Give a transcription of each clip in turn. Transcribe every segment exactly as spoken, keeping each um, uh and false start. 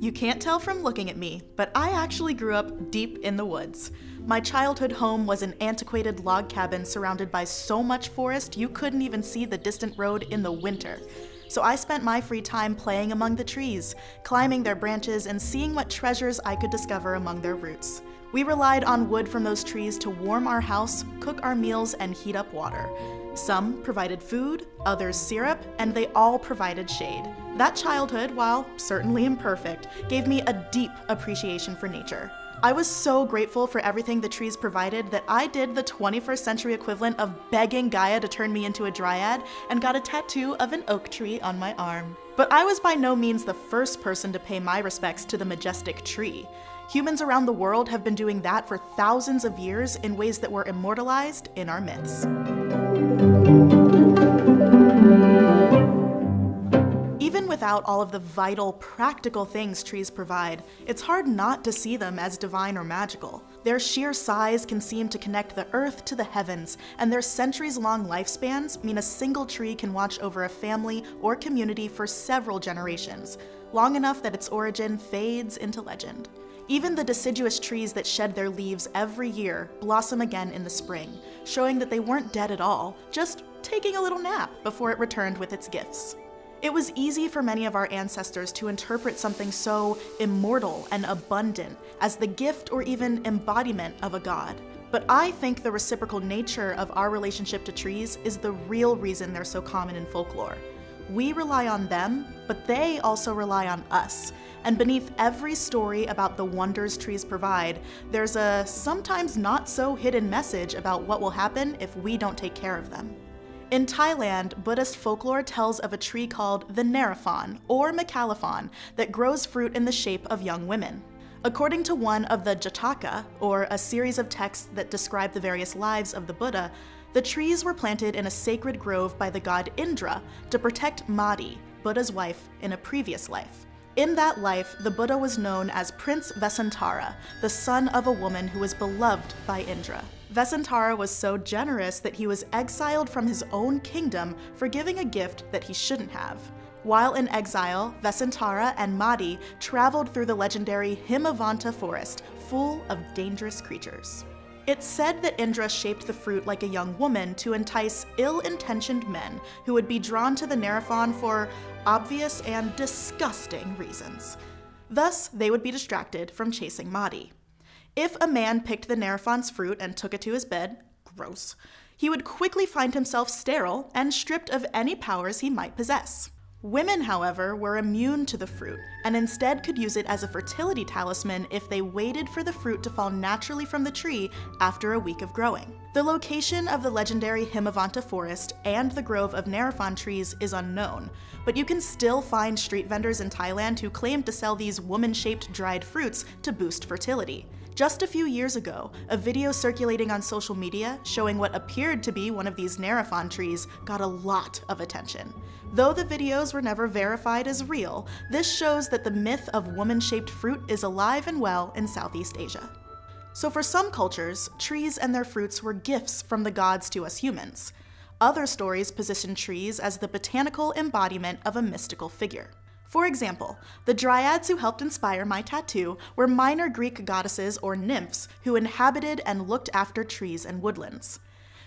You can't tell from looking at me, but I actually grew up deep in the woods. My childhood home was an antiquated log cabin surrounded by so much forest you couldn't even see the distant road in the winter. So I spent my free time playing among the trees, climbing their branches, and seeing what treasures I could discover among their roots. We relied on wood from those trees to warm our house, cook our meals, and heat up water. Some provided food, others syrup, and they all provided shade. That childhood, while certainly imperfect, gave me a deep appreciation for nature. I was so grateful for everything the trees provided that I did the twenty-first century equivalent of begging Gaia to turn me into a dryad and got a tattoo of an oak tree on my arm. But I was by no means the first person to pay my respects to the majestic tree. Humans around the world have been doing that for thousands of years in ways that were immortalized in our myths. Without all of the vital, practical things trees provide, it's hard not to see them as divine or magical. Their sheer size can seem to connect the earth to the heavens, and their centuries-long lifespans mean a single tree can watch over a family or community for several generations, long enough that its origin fades into legend. Even the deciduous trees that shed their leaves every year blossom again in the spring, showing that they weren't dead at all, just taking a little nap before it returned with its gifts. It was easy for many of our ancestors to interpret something so immortal and abundant as the gift or even embodiment of a god. But I think the reciprocal nature of our relationship to trees is the real reason they're so common in folklore. We rely on them, but they also rely on us. And beneath every story about the wonders trees provide, there's a sometimes not so hidden message about what will happen if we don't take care of them. In Thailand, Buddhist folklore tells of a tree called the Nariphon, or Makaliphon, that grows fruit in the shape of young women. According to one of the Jataka, or a series of texts that describe the various lives of the Buddha, the trees were planted in a sacred grove by the god Indra to protect Maddi, Buddha's wife, in a previous life. In that life, the Buddha was known as Prince Vesantara, the son of a woman who was beloved by Indra. Vesantara was so generous that he was exiled from his own kingdom for giving a gift that he shouldn't have. While in exile, Vesantara and Maddi traveled through the legendary Himavanta forest, full of dangerous creatures. It's said that Indra shaped the fruit like a young woman to entice ill-intentioned men who would be drawn to the Nariphon for obvious and disgusting reasons. Thus, they would be distracted from chasing Maddi. If a man picked the Nariphon's fruit and took it to his bed, gross, he would quickly find himself sterile and stripped of any powers he might possess. Women, however, were immune to the fruit, and instead could use it as a fertility talisman if they waited for the fruit to fall naturally from the tree after a week of growing. The location of the legendary Himavanta forest and the grove of Nariphon trees is unknown, but you can still find street vendors in Thailand who claim to sell these woman-shaped dried fruits to boost fertility. Just a few years ago, a video circulating on social media showing what appeared to be one of these Nariphon trees got a lot of attention. Though the videos were never verified as real, this shows that the myth of woman-shaped fruit is alive and well in Southeast Asia. So for some cultures, trees and their fruits were gifts from the gods to us humans. Other stories position trees as the botanical embodiment of a mystical figure. For example, the dryads who helped inspire my tattoo were minor Greek goddesses or nymphs who inhabited and looked after trees and woodlands.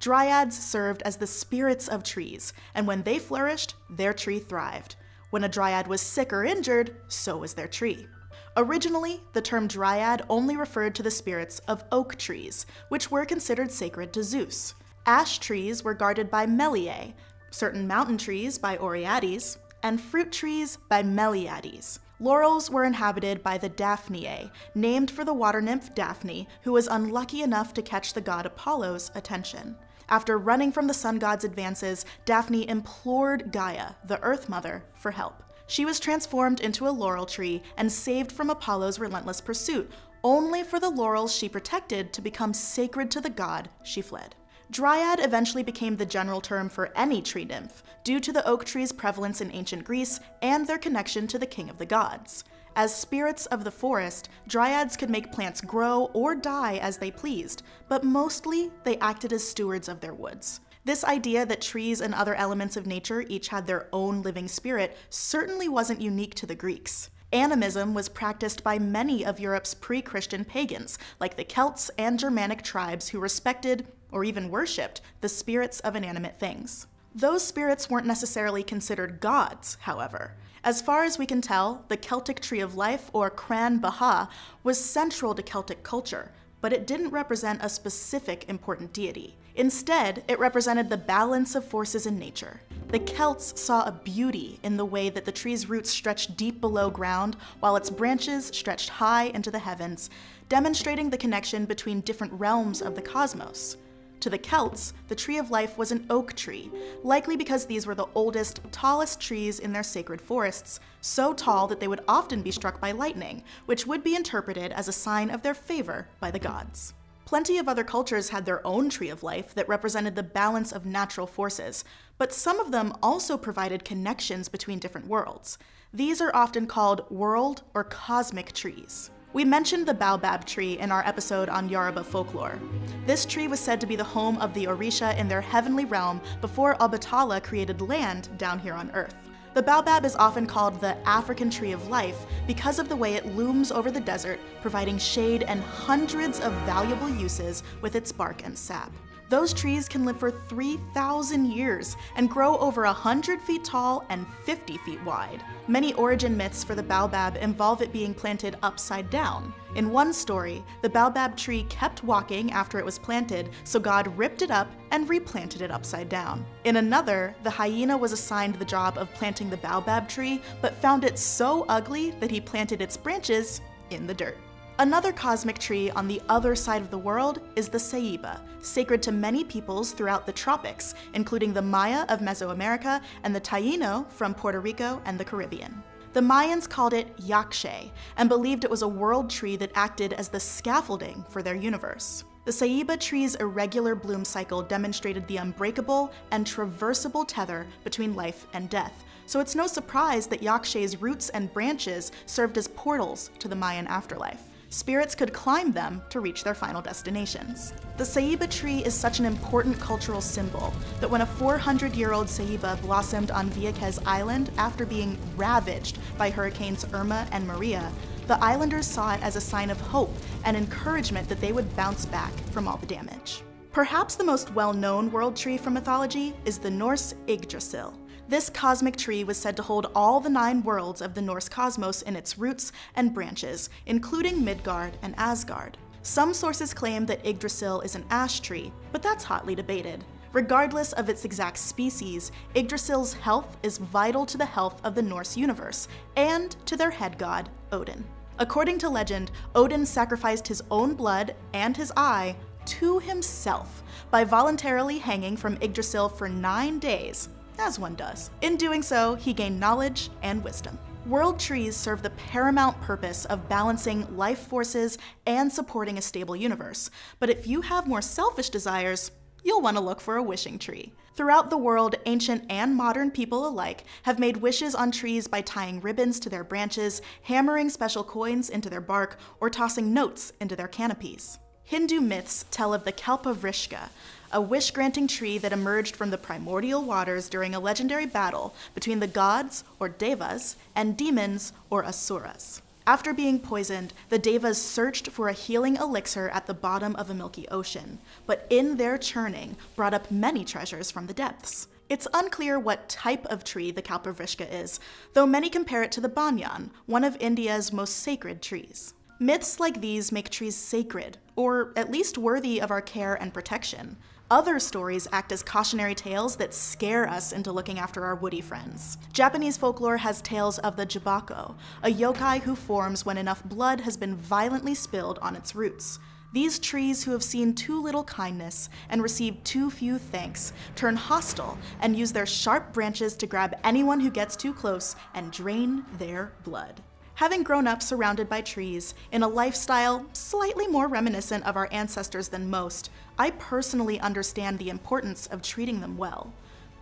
Dryads served as the spirits of trees, and when they flourished, their tree thrived. When a dryad was sick or injured, so was their tree. Originally, the term dryad only referred to the spirits of oak trees, which were considered sacred to Zeus. Ash trees were guarded by Meliae, certain mountain trees by Oriades, and fruit trees by Meliades. Laurels were inhabited by the Daphniae, named for the water nymph Daphne, who was unlucky enough to catch the god Apollo's attention. After running from the sun god's advances, Daphne implored Gaia, the Earth Mother, for help. She was transformed into a laurel tree and saved from Apollo's relentless pursuit, only for the laurels she protected to become sacred to the god she fled. Dryad eventually became the general term for any tree nymph, due to the oak tree's prevalence in ancient Greece and their connection to the king of the gods. As spirits of the forest, dryads could make plants grow or die as they pleased, but mostly they acted as stewards of their woods. This idea that trees and other elements of nature each had their own living spirit certainly wasn't unique to the Greeks. Animism was practiced by many of Europe's pre-Christian pagans, like the Celts and Germanic tribes who respected, or even worshipped, the spirits of inanimate things. Those spirits weren't necessarily considered gods, however. As far as we can tell, the Celtic Tree of Life, or Crann Bethadh, was central to Celtic culture, but it didn't represent a specific important deity. Instead, it represented the balance of forces in nature. The Celts saw a beauty in the way that the tree's roots stretched deep below ground, while its branches stretched high into the heavens, demonstrating the connection between different realms of the cosmos. To the Celts, the Tree of Life was an oak tree, likely because these were the oldest, tallest trees in their sacred forests, so tall that they would often be struck by lightning, which would be interpreted as a sign of their favor by the gods. Plenty of other cultures had their own Tree of Life that represented the balance of natural forces, but some of them also provided connections between different worlds. These are often called world or cosmic trees. We mentioned the Baobab tree in our episode on Yoruba folklore. This tree was said to be the home of the Orisha in their heavenly realm before Obatala created land down here on Earth. The Baobab is often called the African Tree of Life because of the way it looms over the desert, providing shade and hundreds of valuable uses with its bark and sap. Those trees can live for three thousand years and grow over one hundred feet tall and fifty feet wide. Many origin myths for the baobab involve it being planted upside down. In one story, the baobab tree kept walking after it was planted, so God ripped it up and replanted it upside down. In another, the hyena was assigned the job of planting the baobab tree, but found it so ugly that he planted its branches in the dirt. Another cosmic tree on the other side of the world is the Ceiba, sacred to many peoples throughout the tropics, including the Maya of Mesoamerica and the Taíno from Puerto Rico and the Caribbean. The Mayans called it Yaxche and believed it was a world tree that acted as the scaffolding for their universe. The Ceiba tree's irregular bloom cycle demonstrated the unbreakable and traversable tether between life and death, so it's no surprise that Yaxche's roots and branches served as portals to the Mayan afterlife. Spirits could climb them to reach their final destinations. The Ceiba tree is such an important cultural symbol that when a four hundred year old Ceiba blossomed on Vieques Island after being ravaged by hurricanes Irma and Maria, the islanders saw it as a sign of hope and encouragement that they would bounce back from all the damage. Perhaps the most well-known world tree from mythology is the Norse Yggdrasil. This cosmic tree was said to hold all the nine worlds of the Norse cosmos in its roots and branches, including Midgard and Asgard. Some sources claim that Yggdrasil is an ash tree, but that's hotly debated. Regardless of its exact species, Yggdrasil's health is vital to the health of the Norse universe, and to their head god, Odin. According to legend, Odin sacrificed his own blood and his eye to himself by voluntarily hanging from Yggdrasil for nine days, as one does. In doing so, he gained knowledge and wisdom. World trees serve the paramount purpose of balancing life forces and supporting a stable universe, but if you have more selfish desires, you'll want to look for a wishing tree. Throughout the world, ancient and modern people alike have made wishes on trees by tying ribbons to their branches, hammering special coins into their bark, or tossing notes into their canopies. Hindu myths tell of the Kalpavriksha, a wish-granting tree that emerged from the primordial waters during a legendary battle between the gods, or devas, and demons, or asuras. After being poisoned, the devas searched for a healing elixir at the bottom of a milky ocean, but in their churning brought up many treasures from the depths. It's unclear what type of tree the Kalpavriksha is, though many compare it to the banyan, one of India's most sacred trees. Myths like these make trees sacred, or at least worthy of our care and protection. Other stories act as cautionary tales that scare us into looking after our woody friends. Japanese folklore has tales of the jubokko, a yokai who forms when enough blood has been violently spilled on its roots. These trees who have seen too little kindness and received too few thanks turn hostile and use their sharp branches to grab anyone who gets too close and drain their blood. Having grown up surrounded by trees, in a lifestyle slightly more reminiscent of our ancestors than most, I personally understand the importance of treating them well.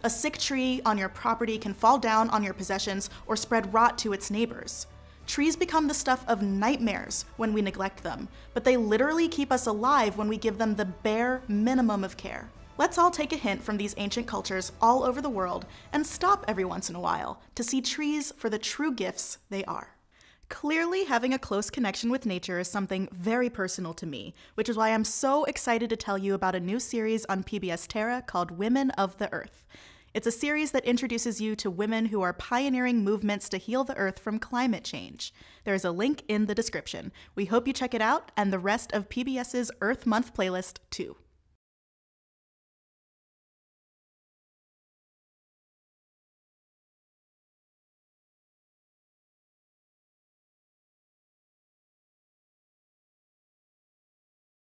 A sick tree on your property can fall down on your possessions or spread rot to its neighbors. Trees become the stuff of nightmares when we neglect them, but they literally keep us alive when we give them the bare minimum of care. Let's all take a hint from these ancient cultures all over the world and stop every once in a while to see trees for the true gifts they are. Clearly, having a close connection with nature is something very personal to me, which is why I'm so excited to tell you about a new series on P B S Terra called Women of the Earth. It's a series that introduces you to women who are pioneering movements to heal the Earth from climate change. There is a link in the description. We hope you check it out, and the rest of P B S's Earth Month playlist too.